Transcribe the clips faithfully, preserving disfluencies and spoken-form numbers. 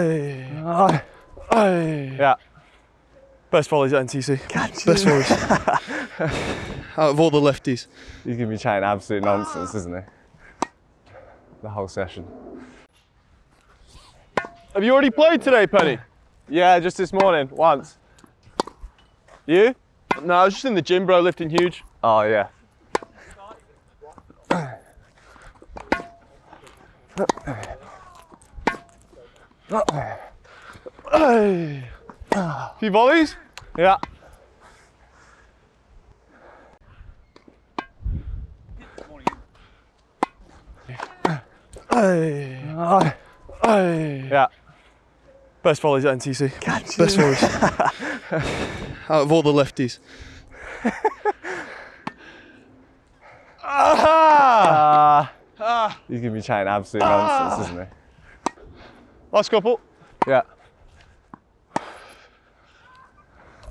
Aye. Aye. Aye. Yeah. Best volleys at N T C. Catch Best you. volleys. Out of all the lefties. He's going to be chatting absolute nonsense, isn't he? The whole session. Have you already played today, Penny? Yeah, just this morning, once. You? No, I was just in the gym, bro, lifting huge. Oh, yeah. A few volleys? Yeah. Yeah. Best volleys at N T C. Catch Best you. volleys. Out of all the lefties. ah, ah, He's going to be chatting absolute ah, nonsense, isn't he? Last couple. Yeah.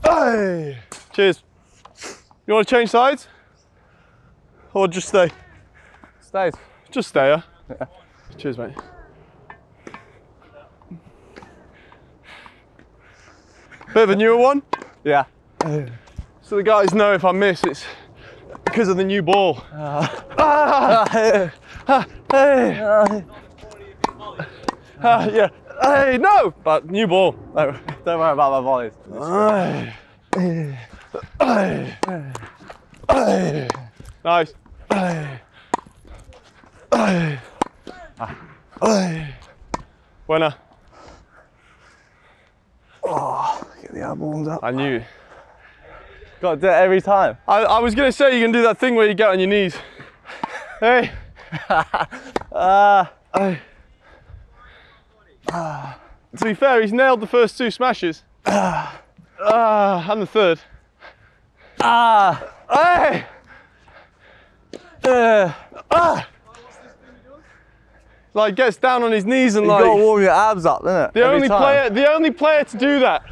Aye. Cheers. You want to change sides? Or just stay? Stay. Just stay, huh? Yeah. Cheers, mate. Bit of a newer one? Yeah. So the guys know if I miss, it's because of the new ball. Uh, ah, ah, hey. Uh, ah, yeah. Hey, no! But new ball. Don't worry about my volleys. Nice. Ah. Winner. Oh, get the eyeballs up. I knew. Got to do it every time. I, I was going to say you can do that thing where you get on your knees. Hey. uh, I, uh, to be fair, he's nailed the first two smashes. Uh, uh, and the third. Ah. Uh, hey. Uh, uh, Like gets down on his knees and you like. You gotta warm your abs up, innit? The Every only time. player, the only player to do that.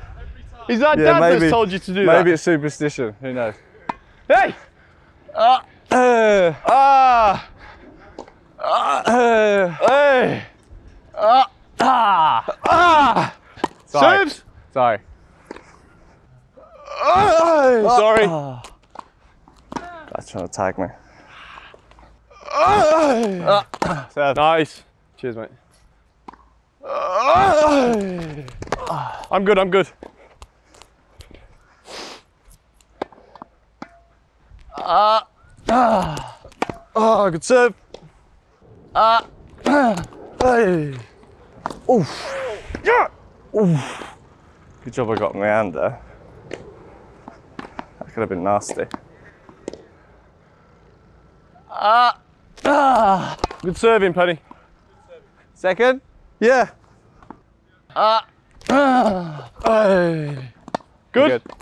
Is that yeah, dad maybe, that's told you to do maybe that? Maybe it's superstition. Who knows? Hey! Ah! Uh, ah! Uh, uh, hey! Ah! Ah! Ah! Sorry. Serves? Sorry. Uh, Sorry. Uh, that's trying to tag me. Uh, uh, nice. Cheers, mate. Uh, I'm good, I'm good. Uh, uh, oh, good serve. Uh, uh, hey. Oof. Yeah. Oof. Good job I got my hand there. That could have been nasty. Uh, uh, good serving, Penny. Second? Yeah. Uh, uh, hey. Good? Good.